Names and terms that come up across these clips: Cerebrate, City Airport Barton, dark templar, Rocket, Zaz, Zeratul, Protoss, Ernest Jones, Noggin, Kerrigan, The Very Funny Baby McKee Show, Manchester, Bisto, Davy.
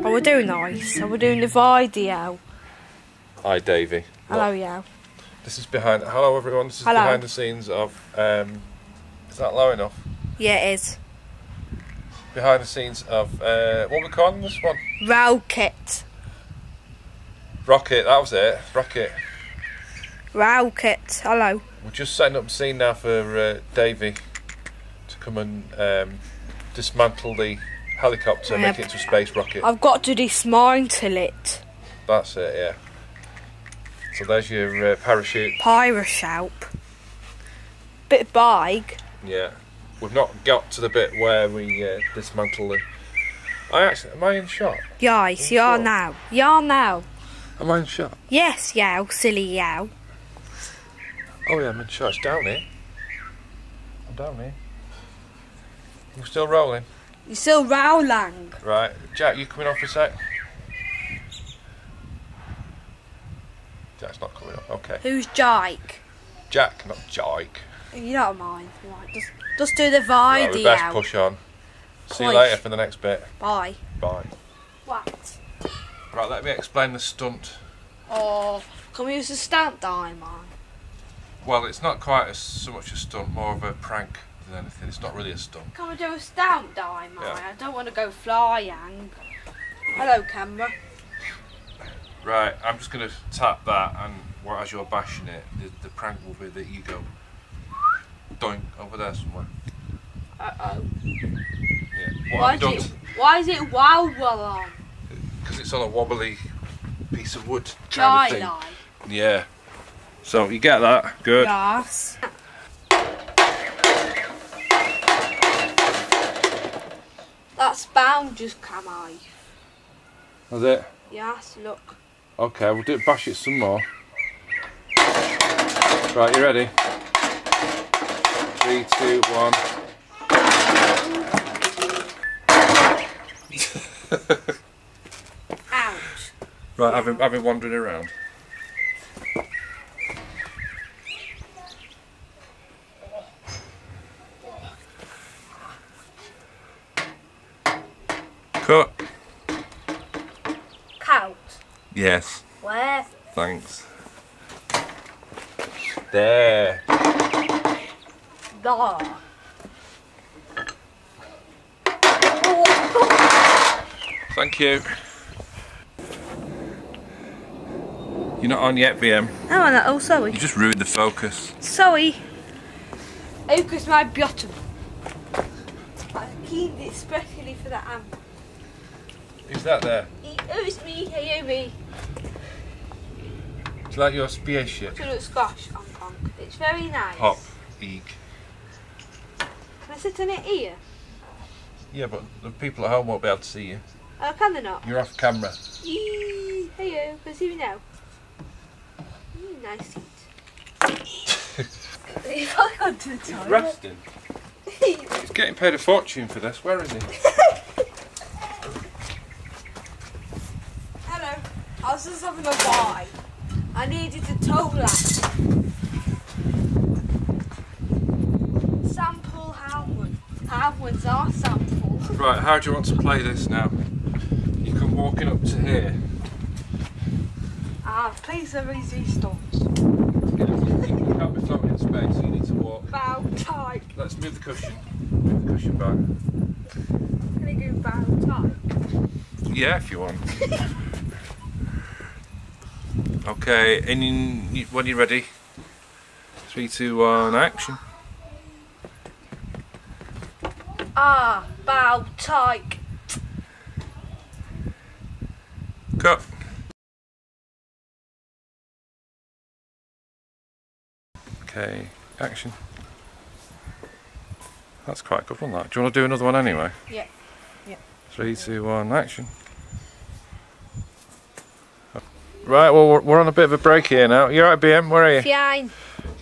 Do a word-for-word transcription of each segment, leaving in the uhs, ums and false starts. Oh, we're doing ice, and we're doing the video. Hi, Davey. Hello, Yo. This is behind... Hello, everyone. This is hello. Behind the scenes of... Um, is that low enough? Yeah, it is. Behind the scenes of... Uh, what were we calling this one? Rocket. Rocket, that was it. Rocket. Rocket, hello. We're just setting up a scene now for uh, Davey to come and um, dismantle the helicopter and yeah, make it into a space rocket. I've got to dismantle it. That's it, yeah. So there's your uh, parachute. Parachute. Bit of bike. Yeah. We've not got to the bit where we uh, dismantle the... I actually... Am I in shot? Yes, in you shot? Are now. You are now. Am I in shot? Yes, yow, silly yow. Oh yeah, I'm in shot. It's down here. I'm down here. I'm still rolling. You're still rolling. Right. Jack, you coming off for a sec? Jack's not coming off. Okay. Who's Jake? Jack, not Jake. You don't mind. Right. Just, just do the video. We best push on. Push. See you later for the next bit. Bye. Bye. What? Right, let me explain the stunt. Oh, can we use the stunt diamond? Well, it's not quite as, so much a stunt, more of a prank. Anything. It's not really a stunt. Can we do a stunt, Di, Maya? Yeah. I don't want to go flying. Hello, camera. Right, I'm just going to tap that, and well, as you're bashing it, the, the prank will be that you go doink over there somewhere. Uh oh. Yeah. Why, is it, why is it wobbly? Because it's on a wobbly piece of wood. Kind of thing. Yeah. So you get that? Good. Yes. That spoon just come out. That's it? Yes, look. Okay, we'll do it, bash it some more. Right, you ready? Three, two, one. Ouch. Right, I've been, I've been wandering around. Cut. Count? Yes. Where? Thanks. There. There. Thank you. You're not on yet, B M. Oh, no, oh, sorry. You just ruined the focus. Sorry. Focus my bottom. I keep it especially for the amp. Is that there? Oh, it's me, hey, me. Do you like your spaceship? It looks gosh, Hong Kong. It's very nice. Pop, eek. Can I sit in it here? Yeah, but the people at home won't be able to see you. Oh, can they not? You're off camera. Eee, hey, you can see me now. Ooh, nice seat. If I go to the toilet. He's resting. He's getting paid a fortune for this. Where is he? I was just having a bite. I needed a toe lap. Sample Howard. Howard's our sample. Right, how do you want to play this now? You can walk it up to here. Ah, please are easy stops. Yeah, you can't be floating in space, so you need to walk. Bow tight. Let's move the cushion. Move the cushion back. Can I go bow tight? Yeah, if you want. Okay, and in, when you're ready, three, two, one, action. Ah, bow tight. Cut. Okay, action. That's quite a good one, that. Do you want to do another one anyway? Yeah. Yeah. Three, two, one, action. Right, well, we're on a bit of a break here now. You alright, B M? Where are you? Fine.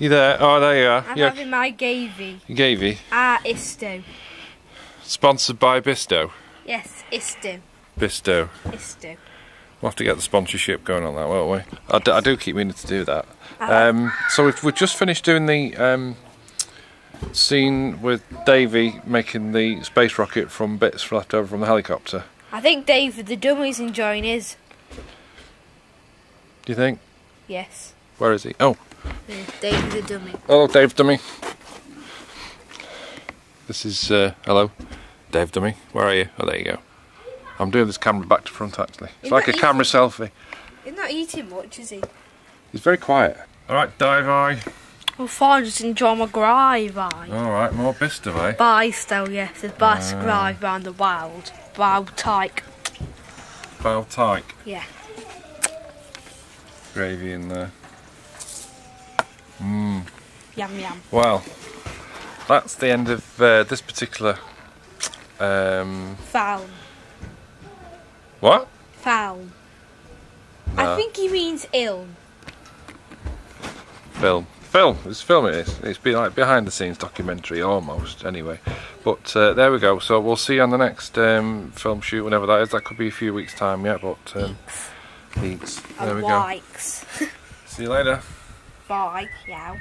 You there? Oh, there you are. I'm You're... having my gavy. Gavy? Ah, Isto. Sponsored by Bisto? Yes, Isto. Bisto. Isto. We'll have to get the sponsorship going on that, won't we? I do, I do keep meaning to do that. Um, so we've, we've just finished doing the um, scene with Davey making the space rocket from bits left over from the helicopter. I think Dave the Dummy's enjoying his. Do you think? Yes. Where is he? Oh. Dave the Dummy. Hello, Dave Dummy. This is, uh, hello, Dave Dummy. Where are you? Oh, there you go. I'm doing this camera back to front, actually. It's like a camera selfie. He's not eating much, is he? He's very quiet. Alright, Dive-eye. Well, fine, just enjoy my Grive-eye. Alright, more Bister-eye. Bister, yes. There's Bister Grive round the wild. Baltike. Baltike? Yeah. Gravy in there. Mmm. Yum, yum. Well, that's the end of uh, this particular... Um, Foul. What? Foul. No. I think he means ill. Film. Film. It's film it is. It's been like behind the scenes documentary almost anyway. But uh, there we go. So we'll see you on the next um, film shoot, whenever that is. That could be a few weeks time yet, but... Um, eats. There we go. See you later. Bye. Yeah.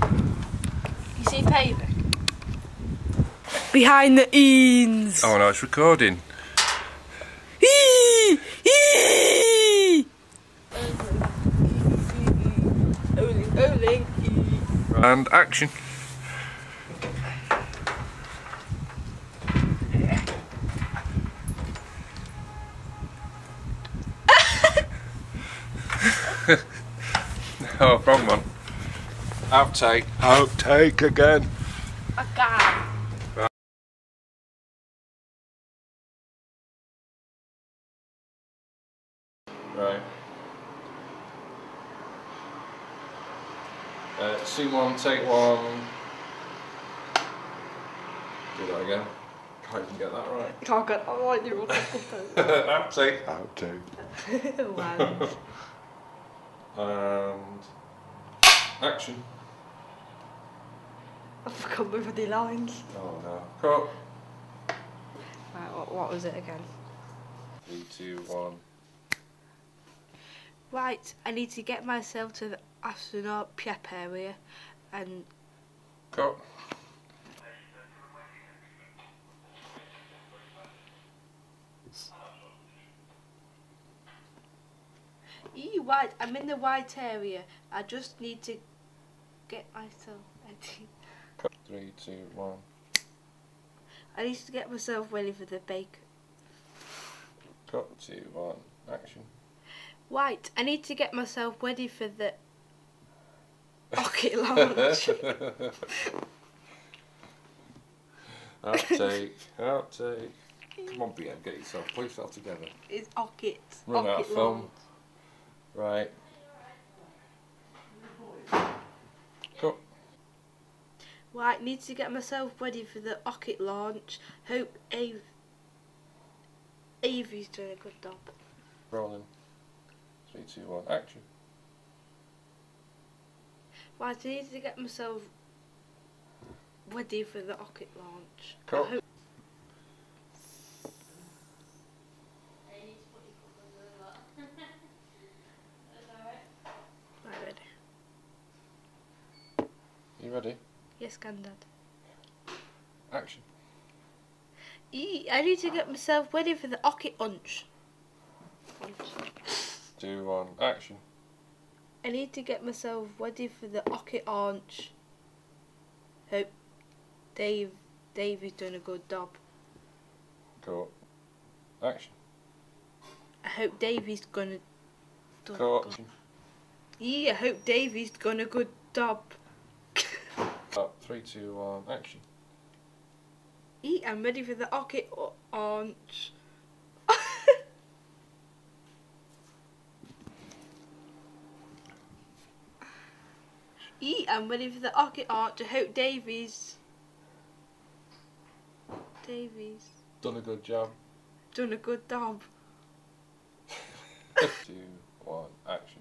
You see Payback? Behind the eans. Oh no, it's recording. Eee! Eee! And action. Oh, wrong one. Outtake. Outtake again. Again. Right. Uh, scene one, take one. Do that again. Can't even get that right. Can't get that right. You're all Outtake. Outtake. Wow. And action. I forgot my bloody lines. Oh no. Cut. Right, what, what was it again? Three, two, one. Right, I need to get myself to the astronaut prep area and... Cut. Eee, right, I'm in the white area. I just need to get myself ready. Cut. Three, two, one. I need to get myself ready for the bake. Cut, two, one, action. Right, I need to get myself ready for the rocket launch. Outtake, outtake. Come on, B M, get yourself, pull yourself together. It's rocket. Run out of film. Right. Cool. Right, need to get myself ready for the rocket launch. Hope Ave Avery's doing a good job. Rolling. Three, two, one, action. Right, I need to get myself ready for the rocket launch. Cool. I hope right, ready. You ready? Yes, Gandad. Action. I need to get myself ready for the rocket launch. Two, one, action. I need to get myself ready for the rocket launch. Hope Dave, Dave is doing a good job. Cool. Action. I hope Davey's gonna do cool. Go. Yeah, I hope Davey's gonna good job. Up, three, two, one, action. Yeah, I'm ready for the rocket launch. Eat, I'm ready for the rocket art to hope Davies. Davies. Done a good job. Done a good job. Two, one, action.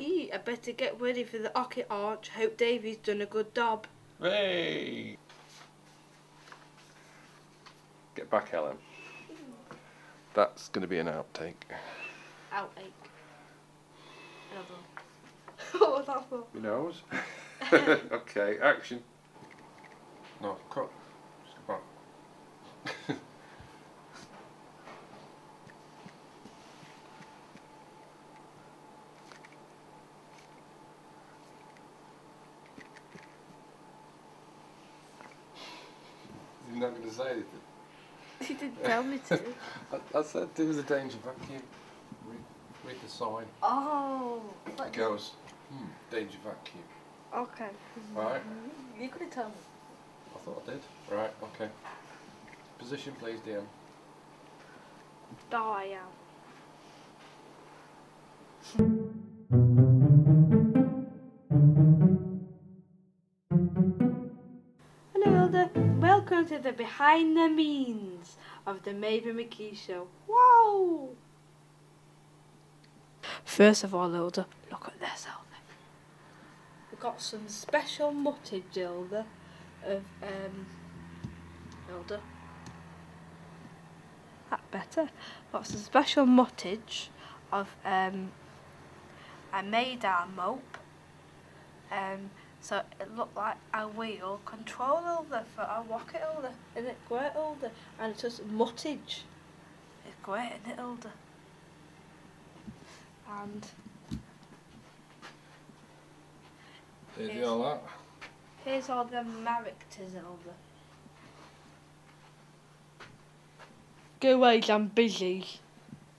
Eat, I better get ready for the rocket art to hope Davies done a good job. Hey! Get back, Ellen. That's going to be an outtake. Outtake. What was that for? Your nose. Okay, action. No, cut. Just go back. You're not going to say anything. She didn't tell me to. I, I said there was a danger vacuum. Read, read the sign. Oh. It goes, hmm, danger vacuum. Okay. Right. You could have told me. I thought I did. Right, okay. Position, please, D M. Oh, I am. Welcome to the behind the means of the Baby McKee Show. Wow! First of all, Hilda, look at this, Hilda. We've got some special muttage, Hilda, of, um, Hilda. That better. Got some special muttage of, um, I made our mope, um, so it looked like a wheel control holder for a rocket holder, and it's great holder, and it's just muttage. It's great, isn't it, holder? And did you do all that? Here's all the characters, holder. Go away, I'm busy.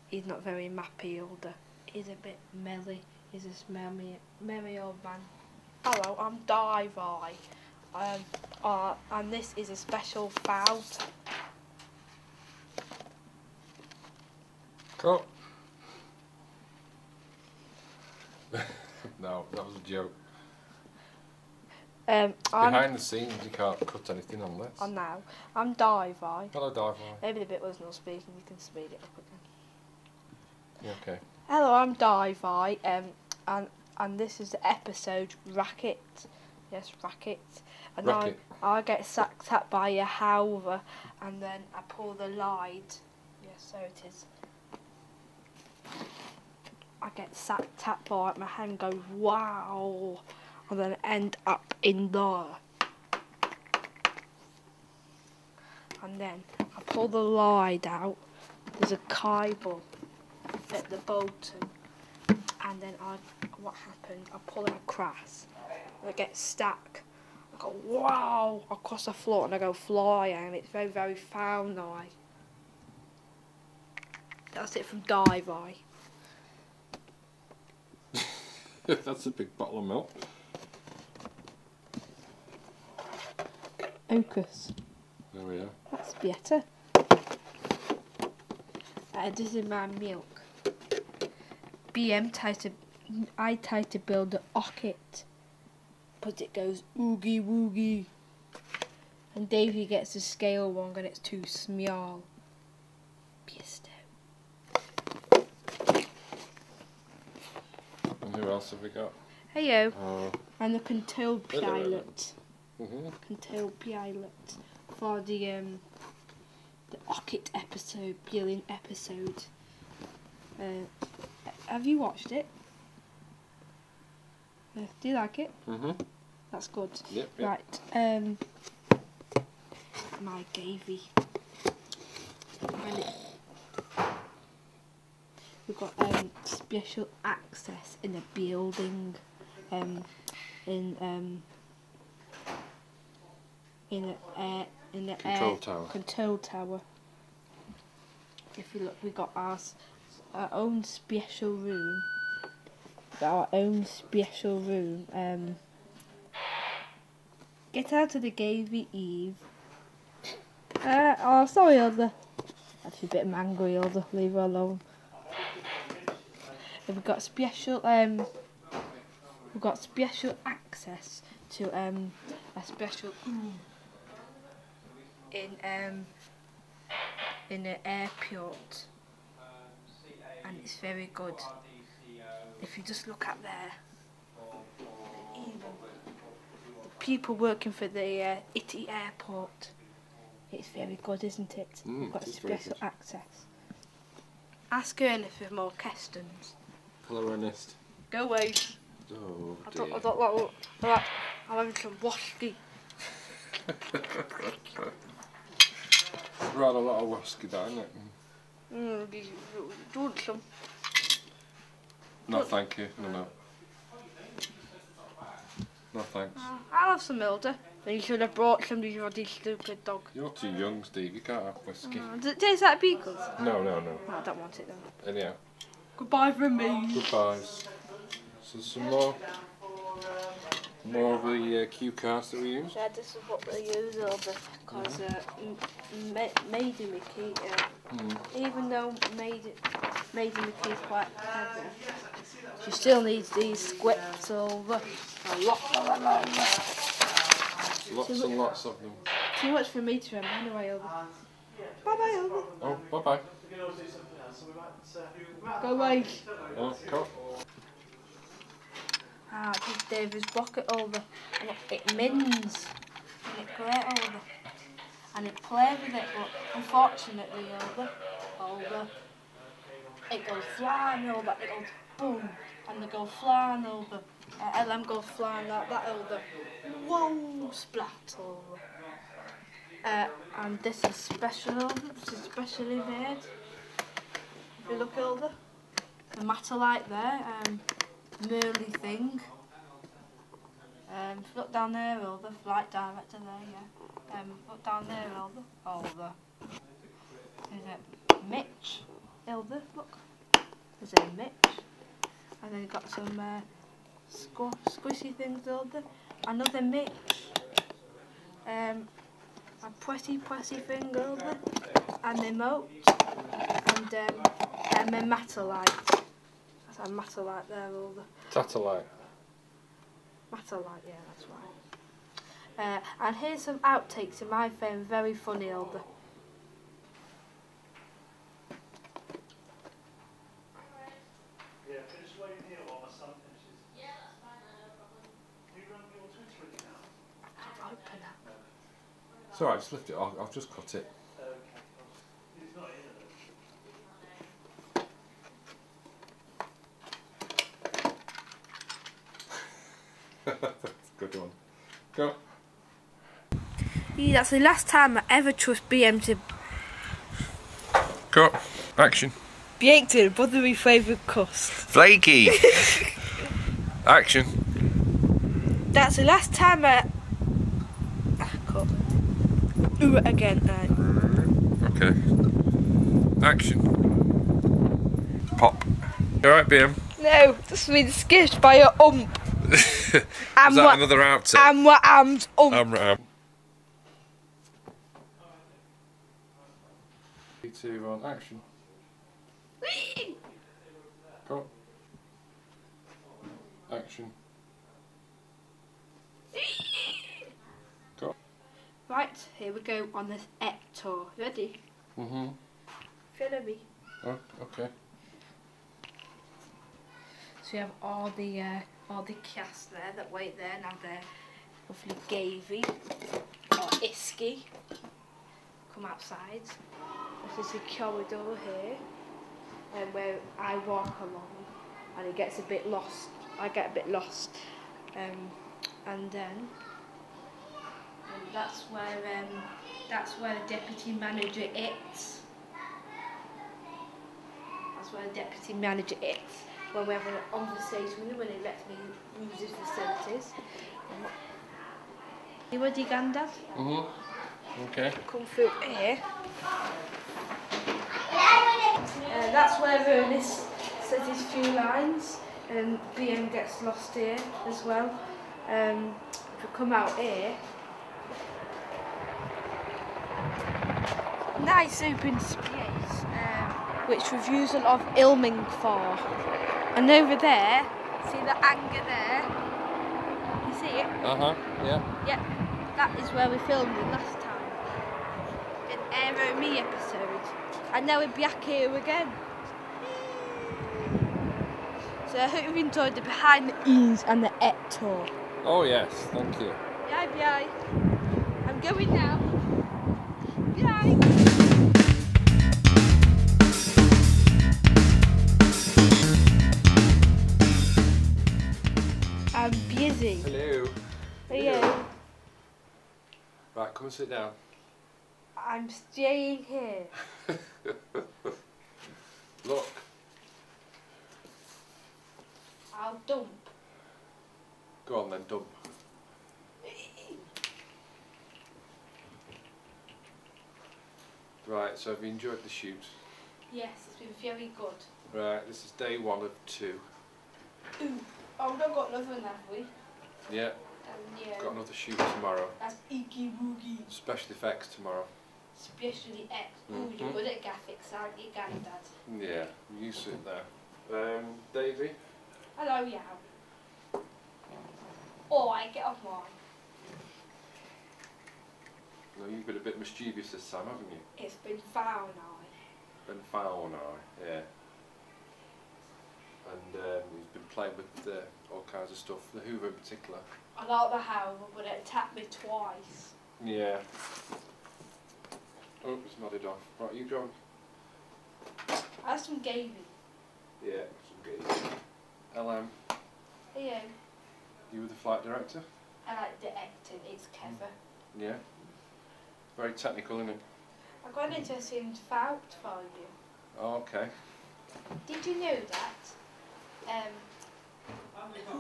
He's not very mappy, holder. He's a bit melly. He's a merry, merry old man. Hello, I'm Divi, um, uh, and this is a special fountain. Cool. No, that was a joke. Um, Behind I'm, the scenes, you can't cut anything on this. I know. I'm Divi. Hello, Divi. Maybe the bit was not speaking, you can speed it up again. You okay? Hello, I'm Divi, um, and... and this is the episode Rocket. Yes, Rocket. And Rocket. I, I get sacked up by a halver, and then I pull the light. Yes, so it is. I get sacked up by it, my hand goes wow, and then I end up in there. And then I pull the light out. There's a cable at the bottom. And then I, what happened, I pull it across, and it gets stuck. I go, wow, across the floor, and I go flying, and it's very, very foul now. That's it from Divi. That's a big bottle of milk. Ocus. There we are. That's better. Uh, this is my milk. B M tried to, I tried to build a rocket, but it goes oogie woogie, and Davey gets the scale wrong and it's too small. Pissed out. And who else have we got? Heyo. Oh. I'm the control pilot. Mm-hmm. Control pilot for the um the rocket episode, billing episode. Uh, Have you watched it? Uh, do you like it? Mm-hmm. That's good. Yep, yep. Right. Um, my gavy. We've got um, special access in a building. Um, in um, in the air, in the control air, tower. Control tower. If you look, we got ours. Our own special room. Our own special room. Um, get out of the gavy, Eve. Uh, oh, sorry, Elder. That's a bit angry, Elder. Leave her alone. And we've got special. Um, we've got special access to um, a special room in um, in an airport. And it's very good. If you just look at there, the, evil, the people working for the uh, Ity Airport. It's very good, isn't it? Mm, We've got special access. Ask Ernest for more questions. Hello, Ernest. Go away. Oh, I don't, I don't like that. I'm having some whisky. Rather a lot of whisky, that, isn't it? Mm, do you want some? No, thank you. No, no. No, thanks. Uh, I'll have some milder. Then you should have brought some to your stupid dog. You're too young, Steve. You can't have whiskey. Uh, does it taste like beagles? No, no, no. No, I don't want it then. Anyhow. Goodbye from me. Goodbyes. So some more, more of the uh, cue cards that we use. Yeah, this is what we use over because yeah. uh, Baby McKee, uh, mm. even though Baby McKee is quite clever, she still needs these squibs over. A lot of them over. Lots and much, lots of them. Too much for me to remember anyway, over. Bye-bye, over. Oh, bye-bye. Go away. Oh, cool. Ah, this is David's rocket over, and it, it mins, and it great over, and it plays with it, but unfortunately over, over, it goes flying over, it goes boom, and they go flying over, and them go flying like that over, whoa, splat over. Uh, and this is special over, this is specially made, if you look over, the matterlight there, um, Merly thing. Um, look down there, over. Flight director there, yeah. Um, look down there, over. Over. There's a Mitch. Ilda, look. There's a Mitch. And then got some uh, squ squishy things, Ilda. Another Mitch. Um, a pretty, pretty thing, Ilda. An emote. And um, a metalite. A matterlight there, all the Tatterlight. Matterlight, yeah, that's right. Uh, and here's some outtakes of my phone, very funny, Elder. Yeah, can just wait here while my son finishes. Yeah, that's fine, no problem. Can you run your Twitter account? I can't open it. It's alright, just lift it off, I've just cut it. That's a good one. Go. Yeah, that's the last time I ever trust B M to... Go. Action. B M to bother me favourite cost. Flaky. Action. That's the last time I... Ah, cut. Ooh, again. Uh... Okay. Action. Pop. You alright, B M? No, just been skipped by a ump. Is that another outtake? Amra Am's ump. Amra Am. Three, two, one, action. Go. Action. Go. Right, here we go on this ector. Ready? Mm-hmm. Follow me. Oh, okay. So you have all the uh, all the cast there that wait there, now they're lovely gavy or isky. Come outside. This is the corridor here, and where I walk along, and it gets a bit lost. I get a bit lost, um, and then and that's where um, that's where the deputy manager is. That's where the deputy manager is. When we have an conversation with him, when he lets me use his facilities. You ready, Gandalf? Mm-hmm. Okay. Come through here. Uh, that's where Ernest says his few lines, and B M gets lost here as well. Um, if we come out here. Nice open space, um, which we've used a lot of ilming for. And over there, see the anger there? You see it? Uh-huh, yeah. Yep, that is where we filmed it last time. An Aero Me episode. And now we're back here again. So I hope you've enjoyed the behind the ease and the et tour. Oh yes, thank you. Bye bye. I'm going now. Bye. I'm busy. Hello. Hello. Right, come and sit down. I'm staying here. Look. I'll dump. Go on then, dump. Right, so have you enjoyed the shoot? Yes, it's been very good. Right, this is day one of two. Ooh. Oh, we've not got another one, have we? Yeah. Um, yeah. Got another shoot tomorrow. That's Iggy Woogie. Special effects tomorrow. Special effects? Mm-hmm. Oh, you're good at graphics, aren't you, Granddad? Yeah, you sit there. Um, Davy? Hello, yeah. Alright, get off mine. No, you've been a bit mischievous this time, haven't you? It's been foul now. Been foul now, yeah. And um, he's been playing with uh, all kinds of stuff, the Hoover in particular. I like the Hoover, but it attacked me twice. Yeah. Oh, it's nodded off. Right, you drunk? I have some gravy. Yeah, some gravy. L M. Hello. You were the flight director? I like directing, it's clever. Yeah. Very technical, isn't it? I got into a seemed foul for you. Oh, okay. Did you know that? Um,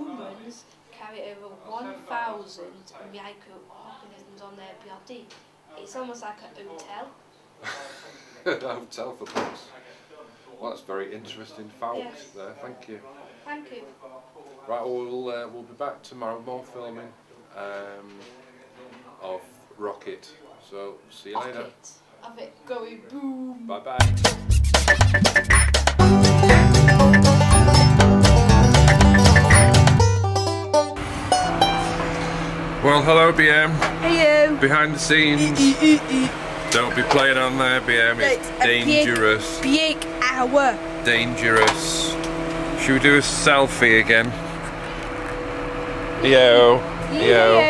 humans carry over one thousand microorganisms on their body. It's almost like a hotel. A hotel for bugs. Well, that's very interesting facts yes. there. Thank you. Thank you. Right, we'll, uh, we'll be back tomorrow with more filming um, of Rocket. So, see you later. Of it going boom. Bye-bye. Well, hello, B M. Hello. Behind the scenes. Don't be playing on there, B M. It's, it's dangerous. A big, big hour. Dangerous. Should we do a selfie again? Yo. Yo.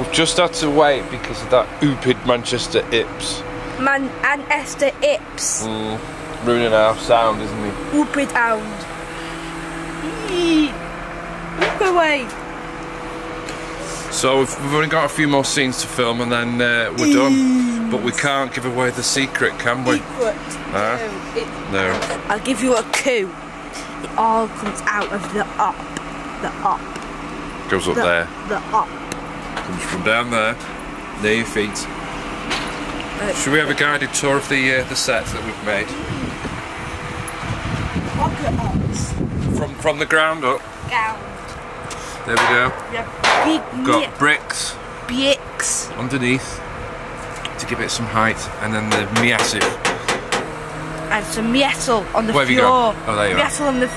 We've just had to wait because of that oopid Manchester Ips. Man and Esther Ips. Mm. Ruining our sound, isn't he? Oopid hound. Look away. So we've only got a few more scenes to film and then uh, we're done. But we can't give away the secret, can we? Secret. Huh? No. It, no. I'll give you a clue. It all comes out of the up. The up. Goes up the, there. The up. Comes from down there. Near your feet. Uh, Should we have a guided tour of the uh, the set that we've made? Rocket ups. From from the ground up. Down. There we go. We've got bricks, bricks underneath to give it some height, and then the massive. And some metal on the Where floor. Have you gone? Oh, there you metal are. Metal on the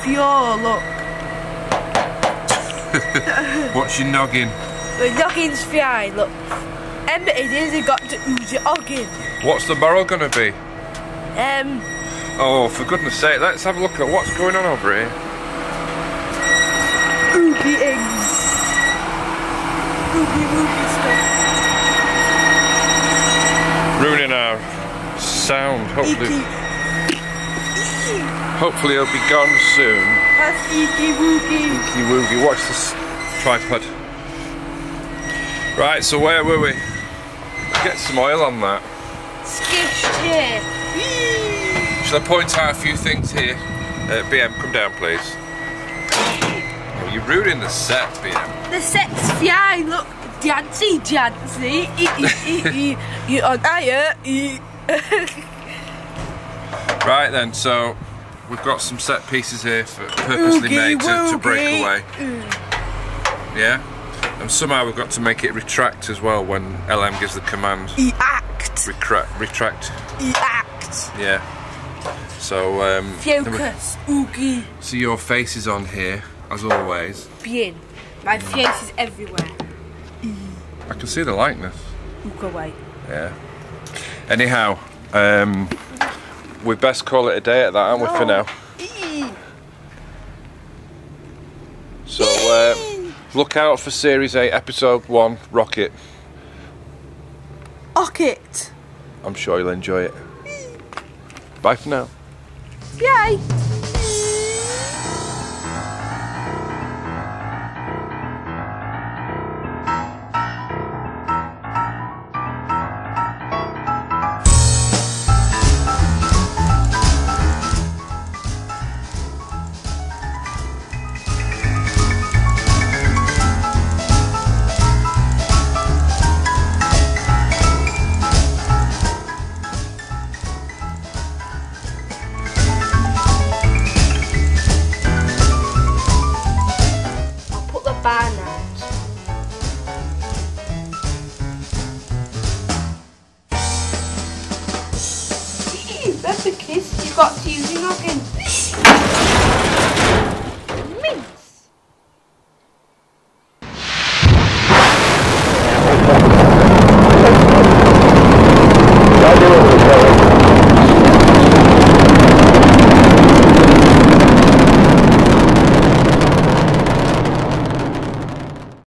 floor. Look. What's your noggin? The noggin's fine. Look, and it is. You got to ooze your noggin. What's the moral gonna be? Um. Oh, for goodness' sake, let's have a look at what's going on over here. Oogie eggs. Oogie woogie stuff. Ruining our sound, hopefully. Hopefully it'll be gone soon. That's Oogie woogie. Oogie woogie, watch this tripod. Right, so where were we? Get some oil on that. Skitched here. Shall I point out a few things here? Uh, B M, come down please. You're ruining the set, B M. The set's fine, look, Jancy, Jancy. You're on diet. Right then, so we've got some set pieces here for purposely oogie made to, to break away. Ooh. Yeah? And somehow we've got to make it retract as well when L M gives the command. E-act. Retract. Retract. E-act. Yeah. So, um... Focus, oogie. So your face is on here. As always. Bien. My face is everywhere. I can see the likeness. Look away. Yeah. Anyhow, um, we best call it a day at that, aren't no. we, for now? Eee. So, uh, Look out for Series eight, Episode one, Rocket. Rocket. I'm sure you'll enjoy it. Bye for now. Yay! That's a kiss. You've got to use your noggin.